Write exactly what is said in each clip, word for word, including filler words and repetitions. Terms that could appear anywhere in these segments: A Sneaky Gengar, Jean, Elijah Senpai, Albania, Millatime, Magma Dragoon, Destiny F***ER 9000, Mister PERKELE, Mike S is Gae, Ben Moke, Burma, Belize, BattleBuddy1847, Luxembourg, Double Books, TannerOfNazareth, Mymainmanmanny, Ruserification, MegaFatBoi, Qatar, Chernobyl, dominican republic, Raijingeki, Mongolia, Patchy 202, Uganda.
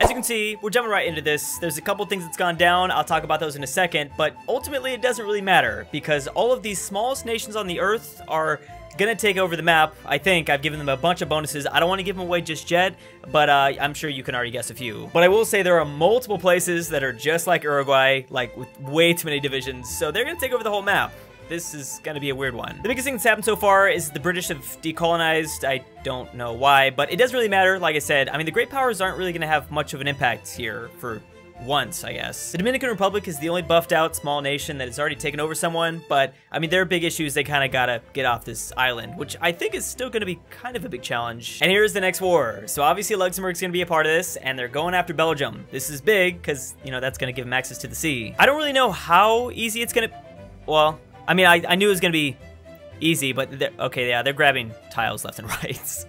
As you can see, we're jumping right into this. There's a couple things that's gone down. I'll talk about those in a second, but ultimately it doesn't really matter because all of these smallest nations on the earth are gonna take over the map. I think I've given them a bunch of bonuses. I don't want to give them away just yet, but uh, I'm sure you can already guess a few. But I will say there are multiple places that are just like Uruguay, like with way too many divisions, so they're gonna take over the whole map. This is gonna be a weird one. The biggest thing that's happened so far is the British have decolonized. I don't know why, but it doesn't really matter. Like I said, I mean, the great powers aren't really gonna have much of an impact here for once, I guess. The Dominican Republic is the only buffed out small nation that has already taken over someone, but I mean, their big issue is they kind of gotta get off this island, which I think is still gonna be kind of a big challenge. And here's the next war. So obviously Luxembourg's gonna be a part of this, and they're going after Belgium. This is big, because, you know, that's gonna give them access to the sea. I don't really know how easy it's gonna, well, I mean, I, I knew it was gonna be easy, but okay, yeah, they're grabbing tiles left and right.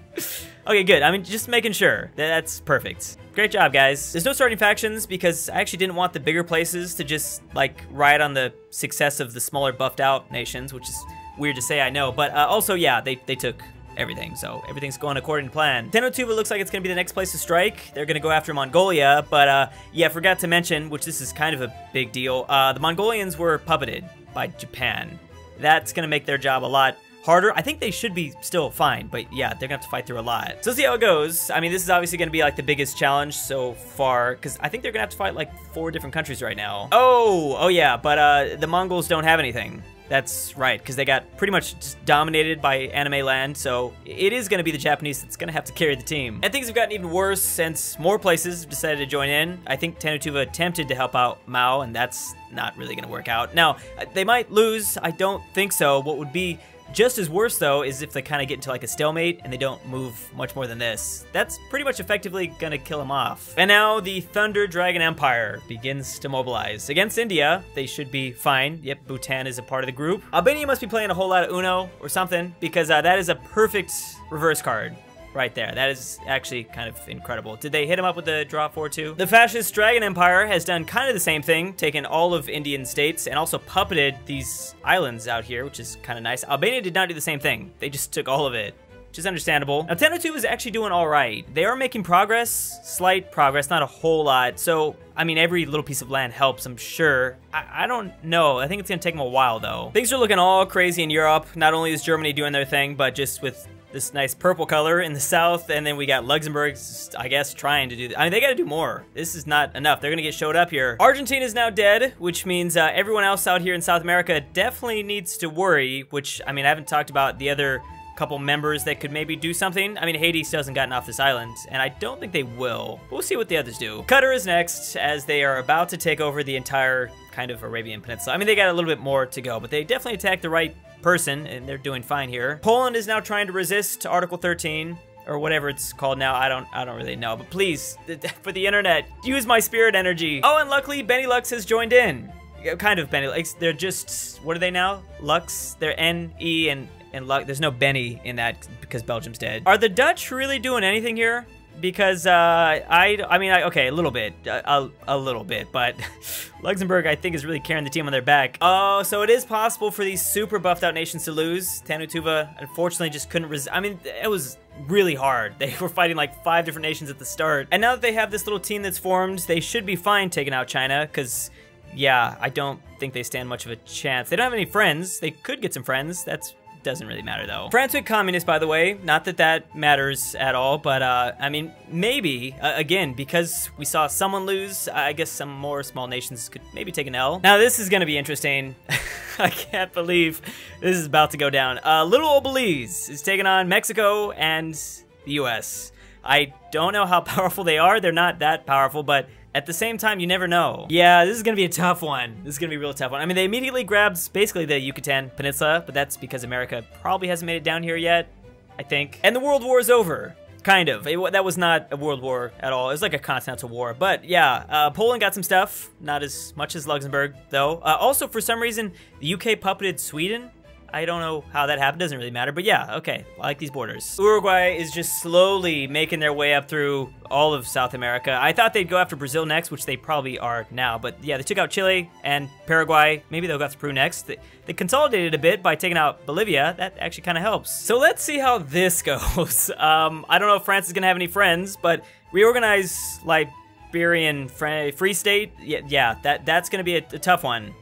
Okay, good. I mean, just making sure. That's perfect. Great job, guys. There's no starting factions because I actually didn't want the bigger places to just, like, ride on the success of the smaller buffed out nations, which is weird to say, I know. But uh, also, yeah, they, they took everything, so everything's going according to plan. Tannu Tuva looks like it's gonna be the next place to strike. They're gonna go after Mongolia, but uh, yeah, forgot to mention, which this is kind of a big deal, uh, the Mongolians were puppeted by Japan. That's gonna make their job a lot harder. I think they should be still fine, but yeah, they're gonna have to fight through a lot. So let's see how it goes. I mean, this is obviously gonna be like the biggest challenge so far, because I think they're gonna have to fight like four different countries right now. Oh, oh yeah, but uh, the Mongols don't have anything. That's right, because they got pretty much just dominated by anime land, so it is going to be the Japanese that's going to have to carry the team. And things have gotten even worse since more places have decided to join in. I think Tannu Tuva attempted to help out Mao, and that's not really going to work out. Now, they might lose. I don't think so. What would be just as worse, though, is if they kind of get into like a stalemate and they don't move much more than this. That's pretty much effectively going to kill them off. And now the Thunder Dragon Empire begins to mobilize. Against India, they should be fine. Yep, Bhutan is a part of the group. Albania must be playing a whole lot of Uno or something because uh, that is a perfect reverse card right there. That is actually kind of incredible. Did they hit him up with the draw four too? The fascist Dragon Empire has done kind of the same thing, taken all of Indian states and also puppeted these islands out here, which is kind of nice. Albania did not do the same thing. They just took all of it, which is understandable. Now, Tannu Tuva is actually doing all right. They are making progress, slight progress, not a whole lot. So, I mean, every little piece of land helps, I'm sure. I, I don't know. I think it's gonna take them a while though. Things are looking all crazy in Europe. Not only is Germany doing their thing, but just with this nice purple color in the south, and then we got Luxembourg, I guess, trying to do that. I mean, they gotta do more. This is not enough. They're gonna get showed up here. Argentina is now dead, which means uh, everyone else out here in South America definitely needs to worry, which, I mean, I haven't talked about the other couple members that could maybe do something. I mean, Haiti still hasn't gotten off this island, and I don't think they will. But we'll see what the others do. Qatar is next, as they are about to take over the entire kind of Arabian Peninsula. I mean, they got a little bit more to go, but they definitely attacked the right person, and they're doing fine here. Poland is now trying to resist Article thirteen, or whatever it's called now. I don't, I don't really know, but please, for the internet, use my spirit energy. Oh, and luckily, Benelux has joined in. Kind of Benelux. They're just, what are they now? Lux. They're N, E, and and Lux. There's no Benny in that because Belgium's dead. Are the Dutch really doing anything here? Because uh, I, I mean, I, okay, a little bit, a, a little bit, but Luxembourg, I think, is really carrying the team on their back. Oh, so it is possible for these super buffed out nations to lose. Tannu Tuva, unfortunately, just couldn't resist. I mean, it was really hard. They were fighting like five different nations at the start. And now that they have this little team that's formed, they should be fine taking out China, because, yeah, I don't think they stand much of a chance. They don't have any friends. They could get some frids. That's doesn't really matter though. France went communist, by the way. Not that that matters at all, but uh, I mean, maybe, uh, again, because we saw someone lose, I guess some more small nations could maybe take an L. Now this is gonna be interesting. I can't believe this is about to go down. Uh, little old Belize is taking on Mexico and the U S. I don't know how powerful they are. They're not that powerful, but at the same time, you never know. Yeah, this is gonna be a tough one. This is gonna be a real tough one. I mean, they immediately grabs basically the Yucatan Peninsula, but that's because America probably hasn't made it down here yet, I think. And the World War is over, kind of. It, that was not a world war at all. It was like a continental war, but yeah, uh, Poland got some stuff. Not as much as Luxembourg, though. Uh, also, for some reason, the U K puppeted Sweden. I don't know how that happened, doesn't really matter, but yeah, okay, I like these borders. Uruguay is just slowly making their way up through all of South America. I thought they'd go after Brazil next, which they probably are now, but yeah, they took out Chile and Paraguay. Maybe they'll go after Peru next. They, they consolidated a bit by taking out Bolivia. That actually kind of helps. So let's see how this goes. um, I don't know if France is gonna have any friends, but reorganize, like, Liberian Free State, yeah, yeah that, that's going to be a, a tough one.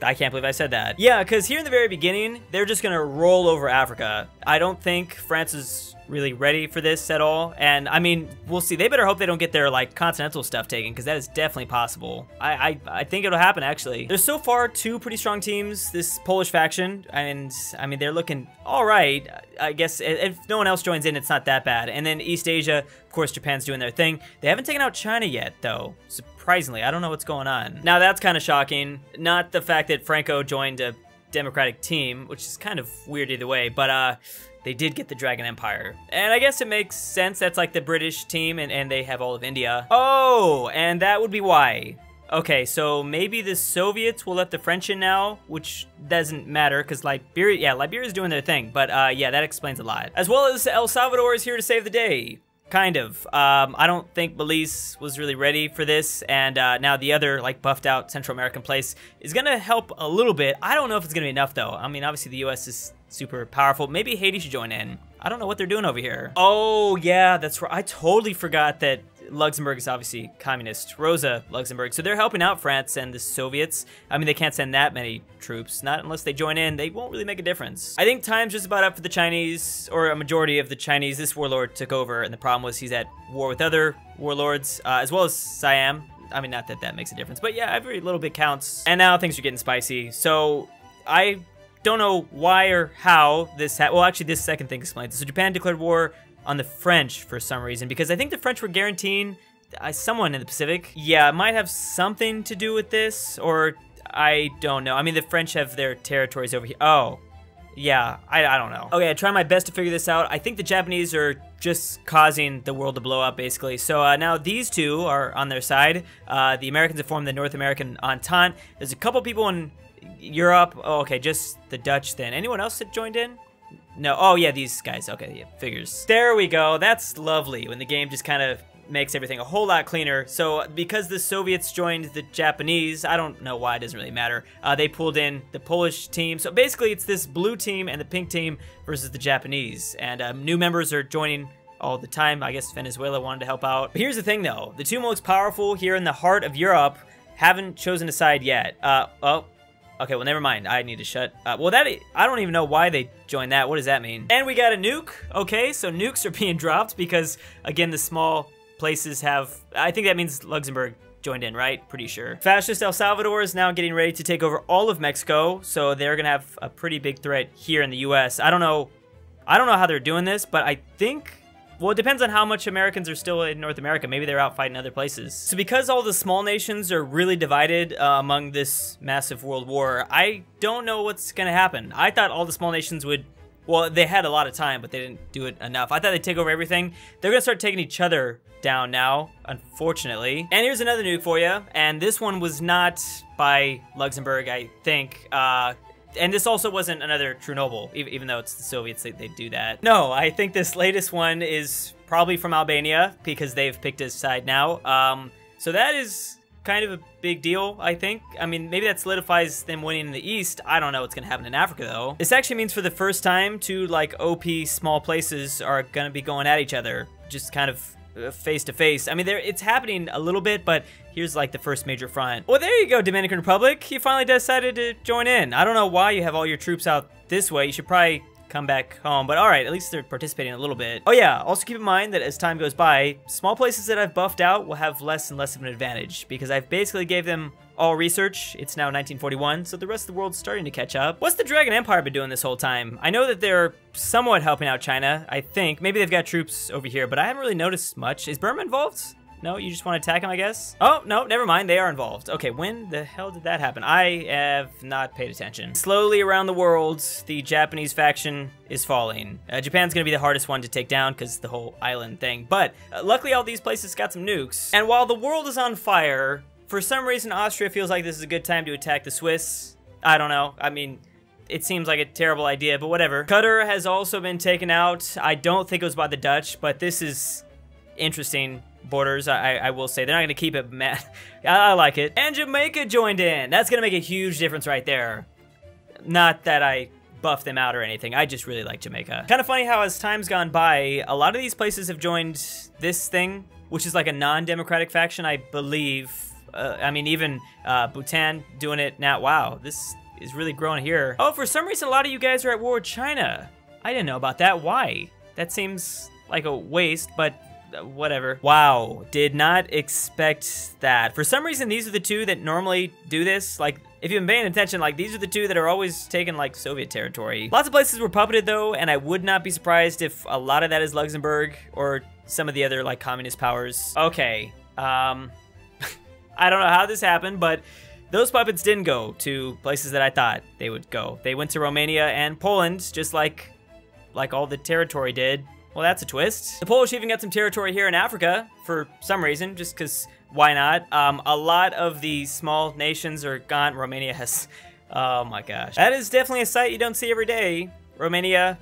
I can't believe I said that. Yeah, because here in the very beginning, they're just going to roll over Africa. I don't think France is really ready for this at all. And, I mean, we'll see. They better hope they don't get their, like, continental stuff taken, because that is definitely possible. I, I I think it'll happen, actually. There's so far two pretty strong teams, this Polish faction, and, I mean, they're looking all right. I guess if no one else joins in, it's not that bad. And then East Asia, of course, Japan's doing their thing. They haven't taken out China yet, though. So surprisingly, I don't know what's going on. Now that's kind of shocking. Not the fact that Franco joined a democratic team, which is kind of weird either way, but uh, they did get the Dragon Empire. And I guess it makes sense. That's like the British team, and, and they have all of India. Oh, and that would be why. Okay, so maybe the Soviets will let the French in now, which doesn't matter because Liberia, yeah, Liberia's doing their thing, but uh, yeah, that explains a lot. As well as El Salvador is here to save the day. Kind of. Um, I don't think Belize was really ready for this, and uh, now the other, like, buffed-out Central American place is going to help a little bit. I don't know if it's going to be enough, though. I mean, obviously, the U S is super powerful. Maybe Haiti should join in. I don't know what they're doing over here. Oh, yeah, that's right. I totally forgot that Luxembourg is obviously communist. Rosa Luxembourg. So they're helping out France and the Soviets. I mean, they can't send that many troops. Not unless they join in. They won't really make a difference. I think time's just about up for the Chinese, or a majority of the Chinese. This warlord took over, and the problem was he's at war with other warlords, uh, as well as Siam. I mean, not that that makes a difference, but yeah, every little bit counts. And now things are getting spicy. So I don't know why or how this happened. Well, actually, this second thing explains it. So Japan declared war on the French for some reason, because I think the French were guaranteeing uh, someone in the Pacific. Yeah, it might have something to do with this, or I don't know. I mean, the French have their territories over here. Oh, yeah, I, I don't know. Okay, I try my best to figure this out. I think the Japanese are just causing the world to blow up, basically. So uh, now these two are on their side. Uh, the Americans have formed the North American Entente. There's a couple people in Europe. Oh, okay, just the Dutch then. Anyone else that joined in? No, oh yeah, these guys, okay, yeah, figures. There we go, that's lovely, when the game just kind of makes everything a whole lot cleaner. So because the Soviets joined the Japanese, I don't know why, it doesn't really matter, uh, they pulled in the Polish team. So basically it's this blue team and the pink team versus the Japanese, and um, new members are joining all the time. I guess Venezuela wanted to help out. But here's the thing though, the two most powerful here in the heart of Europe haven't chosen a side yet. Uh, oh. Okay, well, never mind. I need to shut up. Well, that, I don't even know why they joined that. What does that mean? And we got a nuke. Okay, so nukes are being dropped because, again, the small places have... I think that means Luxembourg joined in, right? Pretty sure. Fascist El Salvador is now getting ready to take over all of Mexico, so they're going to have a pretty big threat here in the U S. I don't know. I don't know how they're doing this, but I think... Well, it depends on how much Americans are still in North America. Maybe they're out fighting other places. So because all the small nations are really divided uh, among this massive world war, I don't know what's going to happen. I thought all the small nations would, well, they had a lot of time, but they didn't do it enough. I thought they'd take over everything. They're going to start taking each other down now, unfortunately. And here's another nuke for you. And this one was not by Luxembourg, I think. Uh... And this also wasn't another Chernobyl, even though it's the Soviets, they, they do that. No, I think this latest one is probably from Albania because they've picked a side now. Um, so that is kind of a big deal, I think. I mean, maybe that solidifies them winning in the East. I don't know what's going to happen in Africa, though. This actually means for the first time, two, like, O P small places are going to be going at each other, just kind of... face to face. I mean, there it's happening a little bit, but here's like the first major front. Well, there you go, Dominican Republic. You finally decided to join in. I don't know why you have all your troops out this way. You should probably come back home, but all right, at least they're participating a little bit. Oh yeah, also keep in mind that as time goes by, small places that I've buffed out will have less and less of an advantage because I've basically gave them all research. It's now nineteen forty-one, so the rest of the world's starting to catch up. What's the Dragon Empire been doing this whole time? I know that they're somewhat helping out China, I think. Maybe they've got troops over here, but I haven't really noticed much. Is Burma involved? No, you just want to attack them, I guess? Oh, no, never mind. They are involved. Okay, when the hell did that happen? I have not paid attention. Slowly around the world, the Japanese faction is falling. Uh, Japan's going to be the hardest one to take down because the whole island thing. But uh, luckily, all these places got some nukes. And while the world is on fire, for some reason, Austria feels like this is a good time to attack the Swiss. I don't know. I mean... it seems like a terrible idea, but whatever. Qatar has also been taken out. I don't think it was by the Dutch, but this is interesting. Borders, I, I will say. They're not going to keep it mad. I, I like it. And Jamaica joined in. That's going to make a huge difference right there. Not that I buff them out or anything. I just really like Jamaica. Kind of funny how as time's gone by, a lot of these places have joined this thing which is like a non-democratic faction, I believe. Uh, I mean, even uh, Bhutan doing it now. Wow, this is really growing here. Oh, for some reason, a lot of you guys are at war with China. I didn't know about that. Why? That seems like a waste, but whatever. Wow, did not expect that. For some reason, these are the two that normally do this. Like, if you've been paying attention, like, these are the two that are always taking, like, Soviet territory. Lots of places were puppeted, though, and I would not be surprised if a lot of that is Luxembourg or some of the other, like, communist powers. Okay, um... I don't know how this happened, but those puppets didn't go to places that I thought they would go. They went to Romania and Poland, just like, like all the territory did. Well, that's a twist. The Polish even got some territory here in Africa for some reason, just because why not? Um, a lot of the small nations are gone. Romania has, oh my gosh. That is definitely a sight you don't see every day. Romania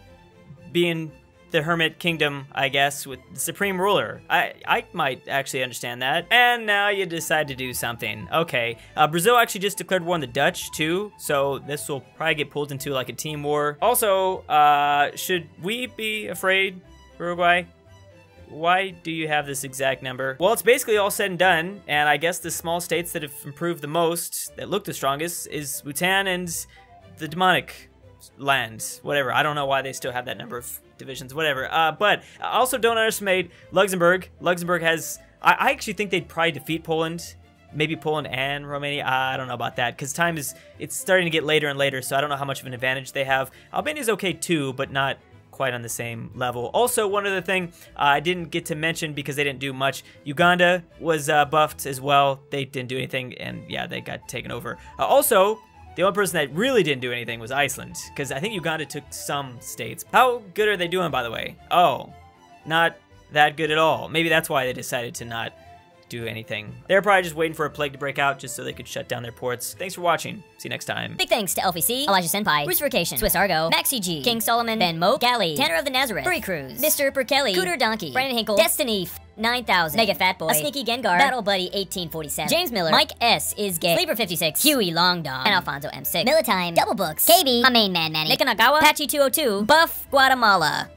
being the hermit kingdom, I guess, with the supreme ruler. I, I might actually understand that. And now you decide to do something. Okay, uh, Brazil actually just declared war on the Dutch too, so this will probably get pulled into like a team war. Also, uh, should we be afraid, Uruguay? Why do you have this exact number? Well, it's basically all said and done, and I guess the small states that have improved the most, that look the strongest, is Bhutan and the demonic lands, whatever. I don't know why they still have that number of divisions, whatever. Uh, but also don't underestimate Luxembourg. Luxembourg has, I, I actually think they'd probably defeat Poland, maybe Poland and Romania. I don't know about that because time is, it's starting to get later and later, so I don't know how much of an advantage they have. Albania's okay too, but not quite on the same level. Also, one other thing uh, I didn't get to mention because they didn't do much. Uganda was uh, buffed as well. They didn't do anything, and yeah, they got taken over. Uh, also, the only person that really didn't do anything was Iceland, because I think Uganda took some states. How good are they doing, by the way? Oh, not that good at all. Maybe that's why they decided to not do anything. They're probably just waiting for a plague to break out just so they could shut down their ports. Thanks for watching. See you next time. Big thanks to L V C, Elijah Senpai, Ruserification, SwissAargau, Maxy G, King Salman, Ben Moke, Galli, TannerOfNazareth, Furry Cruz, Mister PERKELE, Cooter Donkey, Braden Hinkle, Destiny nine thousand, MegaFatBoi, A Sneaky Gengar, BattleBuddy eighteen forty-seven, James Miller, Mike S is Gae, Sleaper fifty-six, Huey Long Dong, and Alfonso M six, Militime, Double Books, K B, My Main Man Manny, Nikanagawa, Patchy two oh two, Buff Guatemala.